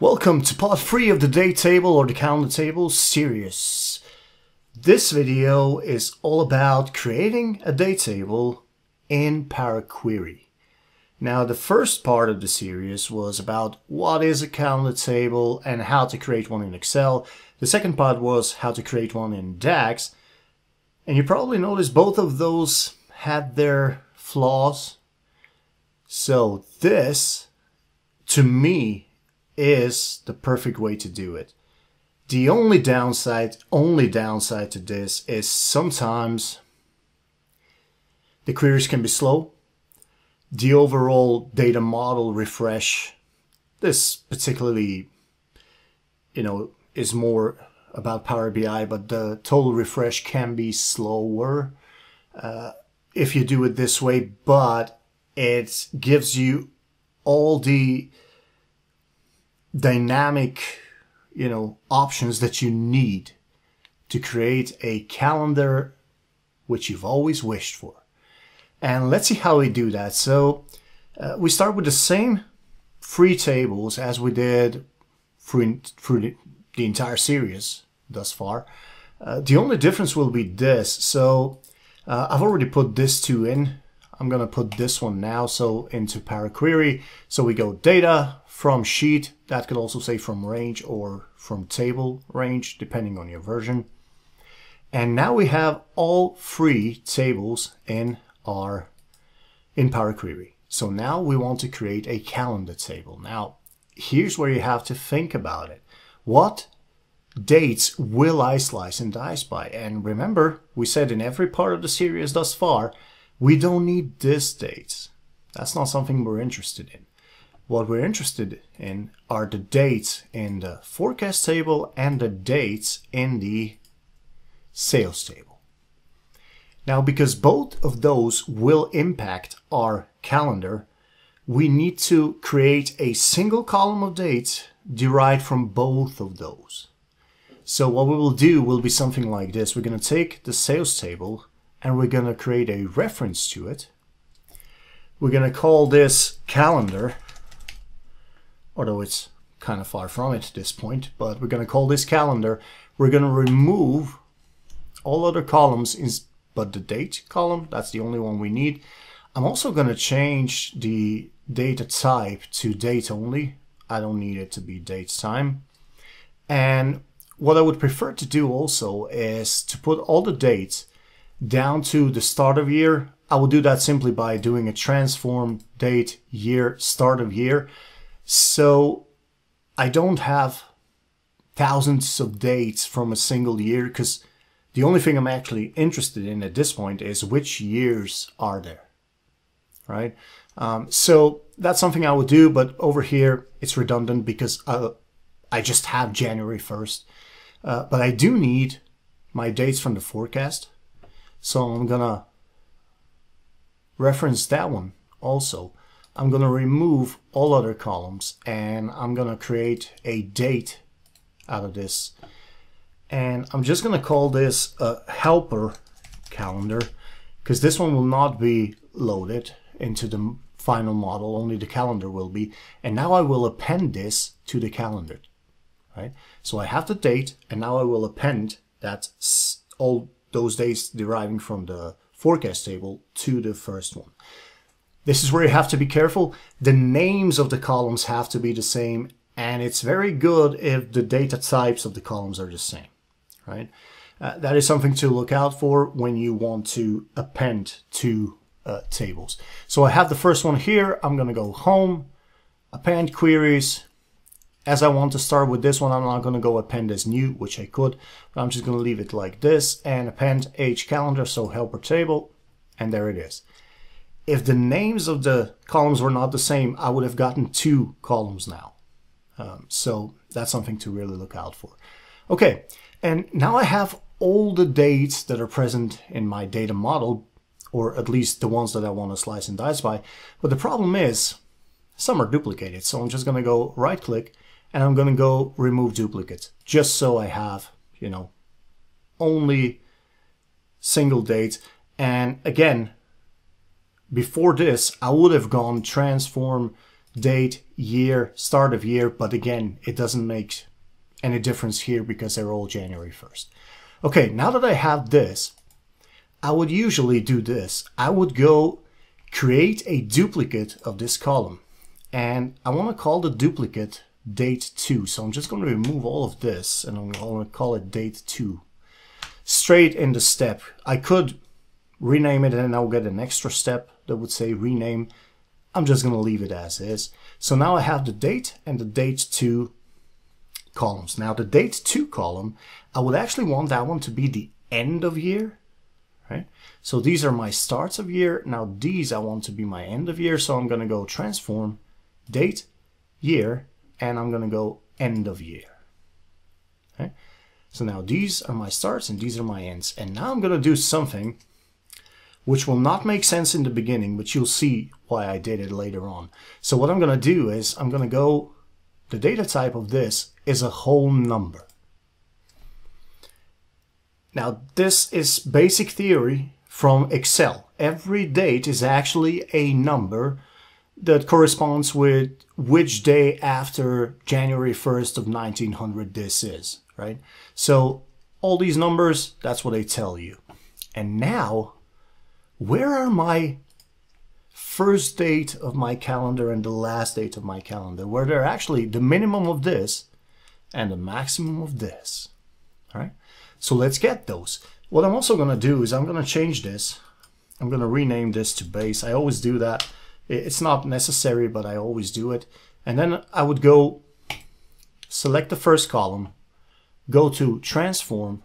Welcome to part 3 of the day table or the calendar table series. This video is all about creating a day table in Power Query. Now, the first part of the series was about what is a calendar table and how to create one in Excel. The second part was how to create one in DAX. And you probably noticed both of those had their flaws. So this, to me, is the perfect way to do it. The only downside to this is sometimes the queries can be slow. The overall data model refresh, this particularly, is more about Power BI, but the total refresh can be slower if you do it this way, but it gives you all the dynamic, options that you need to create a calendar which you've always wished for. And let's see how we do that. So we start with the same three tables as we did through the entire series thus far. The only difference will be this. So I've already put this two in. I'm gonna put this one now, so into Power Query. So we go data from sheet, that could also say from range or from table range, depending on your version. And now we have all three tables in Power Query. So now we want to create a calendar table. Now, here's where you have to think about it. What dates will I slice and dice by? And remember, we said in every part of the series thus far, we don't need this dates. That's not something we're interested in. What we're interested in are the dates in the forecast table and the dates in the sales table. Now, because both of those will impact our calendar, we need to create a single column of dates derived from both of those. So what we will do will be something like this. We're going to take the sales table and we're going to create a reference to it. We're going to call this calendar, although it's kind of far from it at this point, but we're going to call this calendar. We're going to remove all other columns but the date column. That's the only one we need. I'm also going to change the data type to date only. I don't need it to be date time. And what I would prefer to do also is to put all the dates down to the start of year. I will do that simply by doing a transform date year start of year. So I don't have thousands of dates from a single year, because the only thing I'm actually interested in at this point is which years are there, right? So that's something I would do, but over here it's redundant because I just have January 1st. But I do need my dates from the forecast. So I'm gonna reference that one also. I'm gonna remove all other columns and I'm gonna create a date out of this. And I'm just gonna call this a helper calendar, because this one will not be loaded into the final model, only the calendar will be. And now I will append this to the calendar, right? So I have the date and now I will append that all those dates deriving from the forecast table to the first one. This is where you have to be careful. The names of the columns have to be the same, and it's very good if the data types of the columns are the same, right? That is something to look out for when you want to append two tables. So I have the first one here. I'm gonna go home, append queries. As I want to start with this one, I'm not going to go append as new, which I could, but I'm just going to leave it like this and append age calendar, so helper table, and there it is. If the names of the columns were not the same, I would have gotten two columns now. So that's something to really look out for. Okay, and now I have all the dates that are present in my data model, or at least the ones that I want to slice and dice by, but the problem is some are duplicated, so I'm just going to go right click, and I'm going to go remove duplicates, just so I have, only single date. And again, before this, I would have gone transform date, year, start of year, but again, it doesn't make any difference here because they're all January 1st. Okay, now that I have this, I would usually do this. I would go create a duplicate of this column, and I want to call the duplicate date 2. So I'm just going to remove all of this and I'm going to call it date 2. Straight in the step. I could rename it and I'll get an extra step that would say rename. I'm just going to leave it as is. So now I have the date and the date 2 columns. Now the date 2 column, I would actually want that one to be the end of year, right? So these are my starts of year. Now these I want to be my end of year. So I'm going to go transform date, year, and I'm going to go end of year. Okay? So now these are my starts and these are my ends. And now I'm going to do something which will not make sense in the beginning, but you'll see why I did it later on. So what I'm going to do is I'm going to go, the data type of this is a whole number. Now this is basic theory from Excel. Every date is actually a number that corresponds with which day after January 1st of 1900 this is, right? So all these numbers, that's what they tell you. And now, where are my first date of my calendar and the last date of my calendar, where they're actually the minimum of this and the maximum of this, all right? So let's get those. What I'm also gonna do is I'm gonna change this. I'm gonna rename this to base. I always do that. It's not necessary, but I always do it. And then I would go select the first column, go to transform,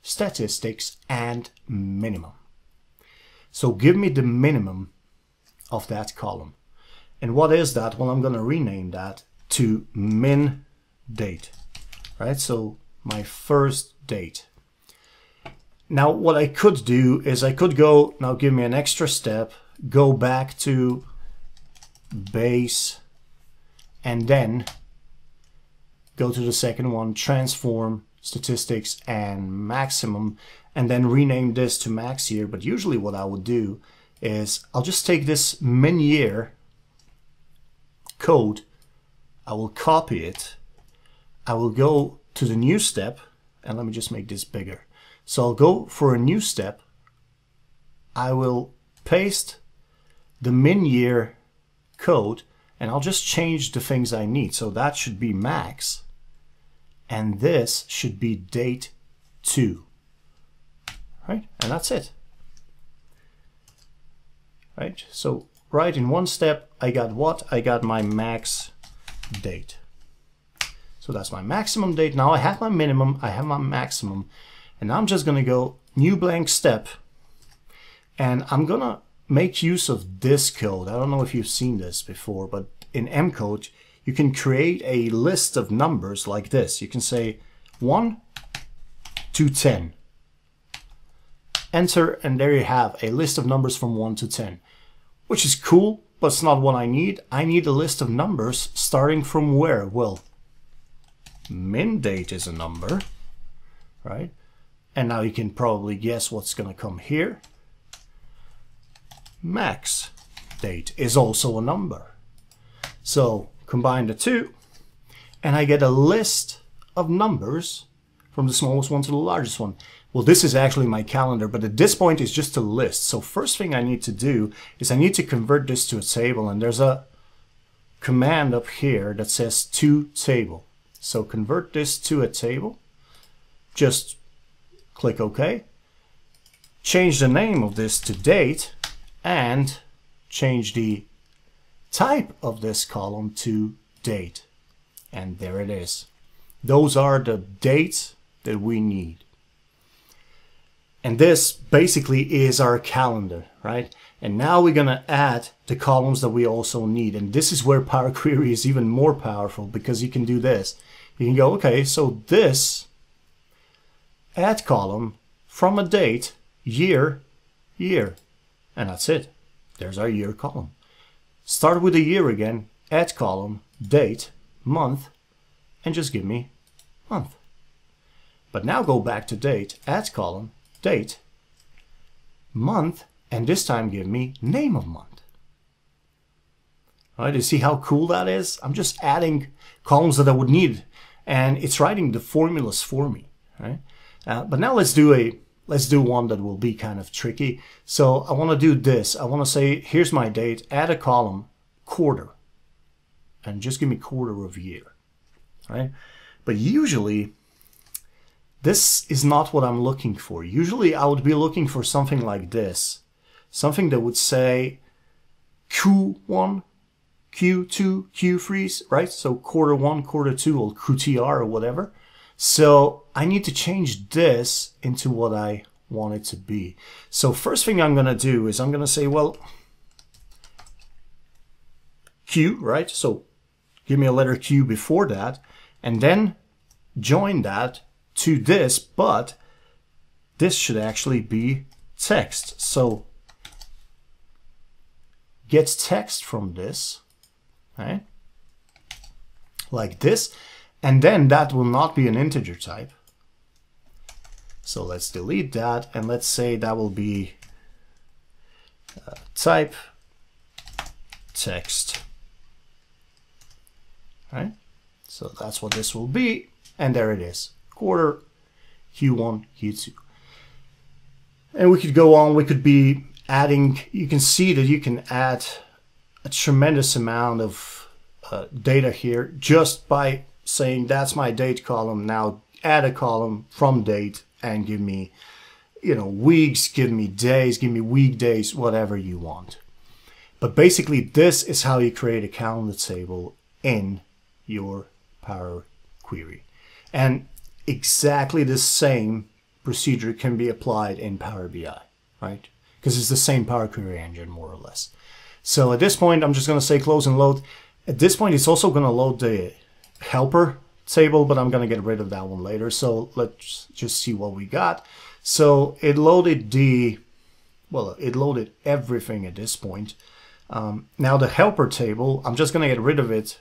statistics, and minimum. So give me the minimum of that column. And what is that? Well, I'm going to rename that to min date, right? So my first date. Now, what I could do is I could go, now give me an extra step, go back to base, and then go to the second one, transform, statistics, and maximum, and then rename this to max year. But usually what I would do is I'll just take this min year code, I will copy it, I will go to the new step, and let me just make this bigger. So I'll go for a new step, I will paste the min year code, and I'll just change the things I need. So that should be max, and this should be date 2, right? And that's it, right? So right in one step, I got what? I got my max date. So that's my maximum date. Now I have my minimum, I have my maximum, and I'm just gonna go new blank step, and I'm gonna make use of this code. I don't know if you've seen this before, but in M-code, you can create a list of numbers like this. You can say 1 to 10. Enter, and there you have a list of numbers from 1 to 10, which is cool, but it's not what I need. I need a list of numbers starting from where? Well, min date is a number, right? And now you can probably guess what's gonna come here. Max date is also a number. So combine the two, and I get a list of numbers from the smallest one to the largest one. Well, this is actually my calendar, but at this point it's just a list. So first thing I need to do is I need to convert this to a table, and there's a command up here that says to table. So convert this to a table, just click OK, change the name of this to date, and change the type of this column to date. And there it is. Those are the dates that we need. And this basically is our calendar, right? And now we're gonna add the columns that we also need. And this is where Power Query is even more powerful, because you can do this. You can go, okay, so this add column from a date, year, year. And that's it. There's our year column. Start with the year again, add column, date, month, and just give me month. But now go back to date, add column, date, month, and this time give me name of month. All right, you see how cool that is? I'm just adding columns that I would need, and it's writing the formulas for me. Right? But now let's do one that will be kind of tricky. So I want to do this. I want to say, here's my date, add a column, quarter, and just give me quarter of year. Right? But usually, this is not what I'm looking for. Usually I would be looking for something like this, something that would say Q1, Q2, Q3, right? So quarter one, quarter two, or QTR or whatever. So I need to change this into what I want it to be. So first thing I'm gonna do is I'm gonna say, well, Q, right? So give me a letter Q before that, and then join that to this, but this should actually be text. So get text from this, right? Like this, and then that will not be an integer type. So let's delete that, and let's say that will be type text, right? So that's what this will be, and there it is. Quarter, Q1, Q2. And we could go on, we could be adding, you can see that you can add a tremendous amount of data here just by saying that's my date column, now add a column from date and give me, you know, weeks, give me days, give me weekdays, whatever you want. But basically this is how you create a calendar table in your Power Query. And exactly the same procedure can be applied in Power BI, right? Because it's the same Power Query engine, more or less. So at this point, I'm just going to say close and load. At this point, it's also going to load the helper table, but I'm going to get rid of that one later. So let's just see what we got. So it loaded the, well, it loaded everything at this point. Now the helper table, I'm just going to get rid of it,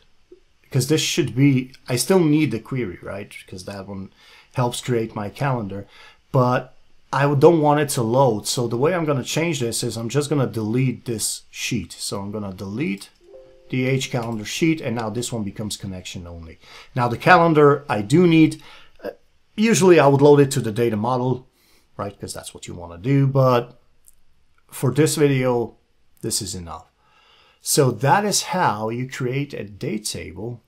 because this should be, I still need the query, right? Because that one helps create my calendar, but I don't want it to load. So the way I'm going to change this is I'm just going to delete this sheet. So I'm going to delete the H calendar sheet, and now this one becomes connection only. Now the calendar I do need, usually I would load it to the data model, right? Because that's what you want to do, but for this video, this is enough. So that is how you create a date table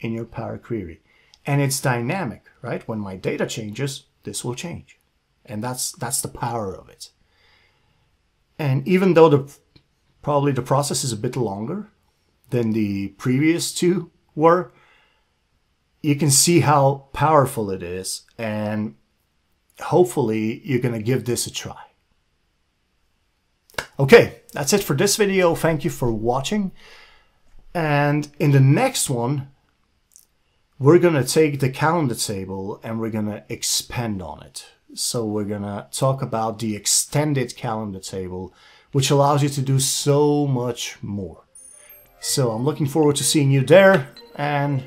in your Power Query. And it's dynamic, right? When my data changes, this will change. And that's the power of it. And even though probably the process is a bit longer than the previous two were, you can see how powerful it is. And hopefully you're going to give this a try. Okay, that's it for this video. Thank you for watching. And in the next one, we're going to take the calendar table and we're going to expand on it. So we're going to talk about the extended calendar table, which allows you to do so much more. So I'm looking forward to seeing you there. And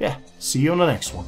yeah, see you on the next one.